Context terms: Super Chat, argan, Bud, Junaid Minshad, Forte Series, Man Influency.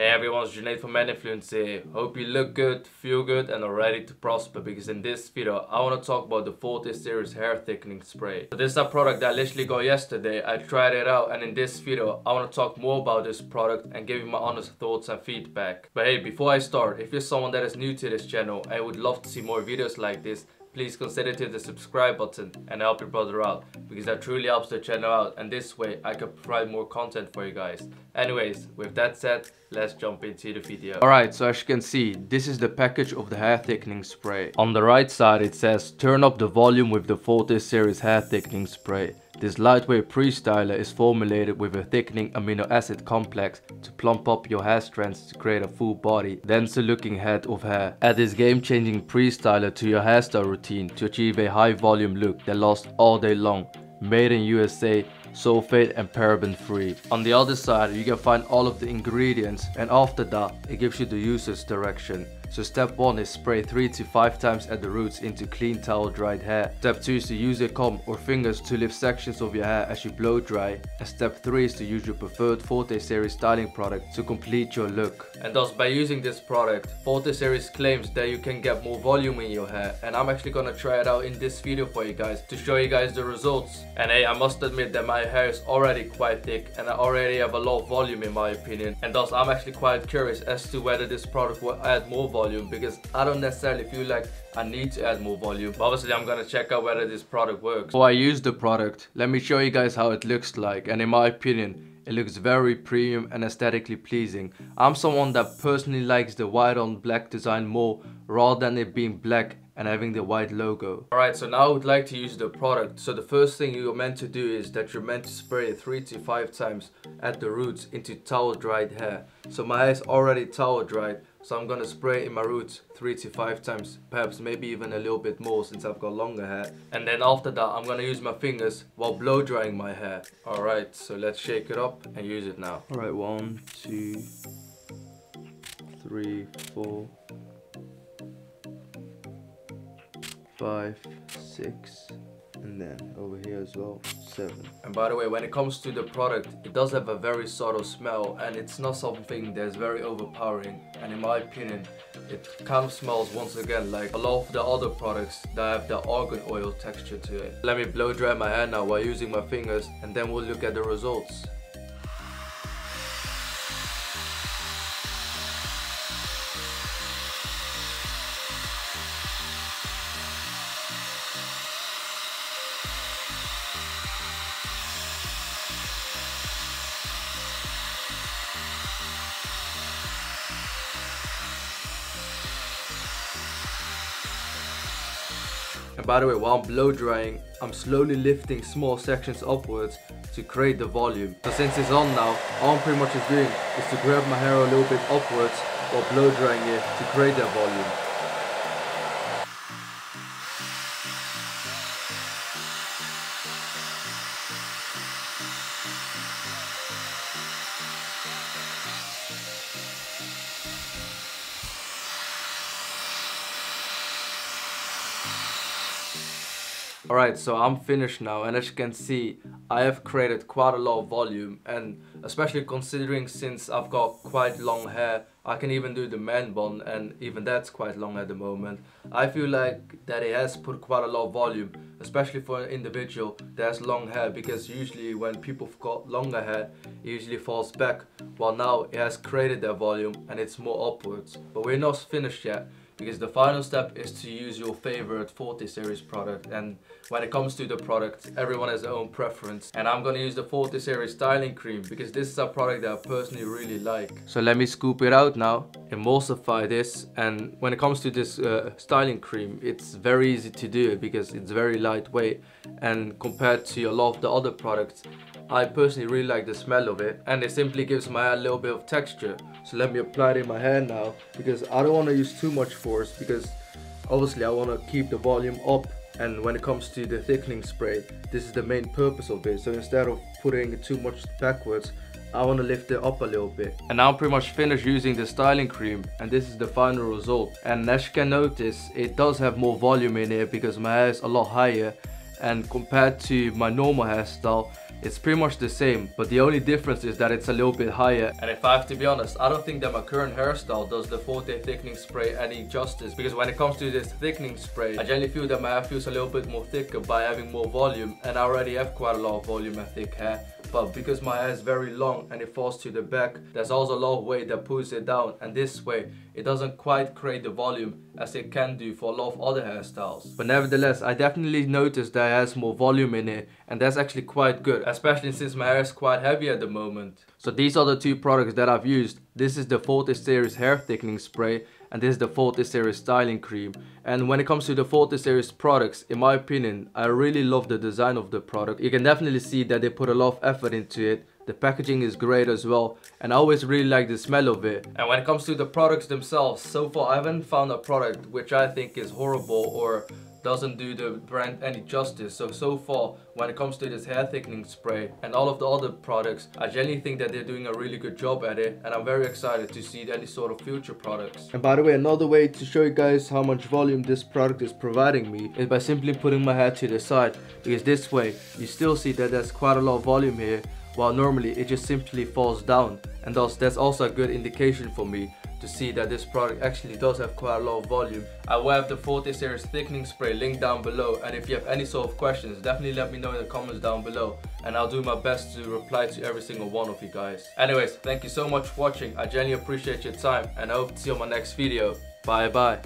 Hey everyone, it's Junaid from Man Influency. Hope you look good, feel good and are ready to prosper, because in this video I want to talk about the Forte Series hair thickening spray. So this is a product that I literally got yesterday. I tried it out and in this video I want to talk more about this product and give you my honest thoughts and feedback. But hey, before I start, if you're someone that is new to this channel and would love to see more videos like this, please consider hitting the subscribe button and help your brother out, because that truly helps the channel out and this way I can provide more content for you guys. Anyways, with that said, let's jump into the video. Alright, so as you can see, this is the package of the hair thickening spray. On the right side it says, turn up the volume with the Forte Series hair thickening spray. This lightweight pre-styler is formulated with a thickening amino acid complex to plump up your hair strands to create a full body, denser looking head of hair. Add this game-changing pre-styler to your hairstyle routine to achieve a high volume look that lasts all day long. Made in USA, sulfate and paraben free. On the other side you can find all of the ingredients, and after that it gives you the user's direction. So step 1 is spray 3 to 5 times at the roots into clean towel dried hair. Step 2 is to use a comb or fingers to lift sections of your hair as you blow dry. And step 3 is to use your preferred Forte Series styling product to complete your look. And thus by using this product, Forte Series claims that you can get more volume in your hair, and I'm actually gonna try it out in this video for you guys to show you guys the results. And hey, I must admit that my hair is already quite thick and I already have a lot of volume in my opinion, and thus I'm actually quite curious as to whether this product will add more volume, because I don't necessarily feel like I need to add more volume, but obviously I'm gonna check out whether this product works. Before I use the product, let me show you guys how it looks like, and in my opinion it looks very premium and aesthetically pleasing. I'm someone that personally likes the white on black design more rather than it being black and having the white logo. Alright, so now I would like to use the product. So the first thing you're meant to do is that you're meant to spray it 3 to 5 times at the roots into towel dried hair. So my hair is already towel dried, so I'm gonna spray in my roots 3 to 5 times, perhaps maybe even a little bit more since I've got longer hair. And then after that I'm gonna use my fingers while blow drying my hair. Alright, so let's shake it up and use it now. Alright, 1, 2, 3, 4, 5, 6, and then over here as well, 7. And by the way, when it comes to the product, it does have a very subtle smell, and it's not something that's very overpowering, and in my opinion it kind of smells once again like a lot of the other products that have the argan oil texture to it. Let me blow dry my hair now while using my fingers, and then we'll look at the results. And by the way, while I'm blow drying, I'm slowly lifting small sections upwards to create the volume. So since it's on now, all I'm pretty much is doing is to grab my hair a little bit upwards while blow drying it to create that volume. Alright, so I'm finished now, and as you can see I have created quite a lot of volume, and especially considering since I've got quite long hair, I can even do the man bun, and even that's quite long at the moment. I feel like that it has put quite a lot of volume, especially for an individual that has long hair, because usually when people have got longer hair it usually falls back, while now it has created that volume and it's more upwards. But we're not finished yet, because the final step is to use your favorite Forte Series product, and when it comes to the product, everyone has their own preference, and I'm gonna use the Forte Series styling cream because this is a product that I personally really like. So let me scoop it out now, emulsify this, and when it comes to this styling cream, it's very easy to do because it's very lightweight, and compared to a lot of the other products I personally really like the smell of it, and it simply gives my hair a little bit of texture. So let me apply it in my hair now, because I don't want to use too much force, because obviously I want to keep the volume up, and when it comes to the thickening spray, this is the main purpose of it. So instead of putting it too much backwards, I want to lift it up a little bit. And now I'm pretty much finished using the styling cream, and this is the final result. And as you can notice, it does have more volume in it because my hair is a lot higher, and compared to my normal hairstyle It's pretty much the same, but the only difference is that it's a little bit higher. And if I have to be honest, I don't think that my current hairstyle does the Forte thickening spray any justice, because when it comes to this thickening spray, I generally feel that my hair feels a little bit more thicker by having more volume, and I already have quite a lot of volume and thick hair. But because my hair is very long and it falls to the back, there's also a lot of weight that pulls it down, and this way it doesn't quite create the volume as it can do for a lot of other hairstyles. But nevertheless, I definitely noticed that it has more volume in it, and that's actually quite good, especially since my hair is quite heavy at the moment. So these are the two products that I've used. This is the Forte Series hair thickening spray, and this is the Forte Series styling cream. And when it comes to the Forte Series products, in my opinion, I really love the design of the product. You can definitely see that they put a lot of effort into it. The packaging is great as well, and I always really like the smell of it. And when it comes to the products themselves, so far I haven't found a product which I think is horrible or doesn't do the brand any justice. So far, when it comes to this hair thickening spray and all of the other products, I genuinely think that they're doing a really good job at it, and I'm very excited to see any sort of future products. And by the way, another way to show you guys how much volume this product is providing me is by simply putting my hair to the side, because this way you still see that there's quite a lot of volume here, while normally it just simply falls down. And thus that's also a good indication for me to see that this product actually does have quite a lot of volume. I will have the Forte Series thickening spray linked down below, and if you have any sort of questions, definitely let me know in the comments down below, and I'll do my best to reply to every single one of you guys. Anyways, thank you so much for watching. I genuinely appreciate your time, and I hope to see you on my next video. Bye bye.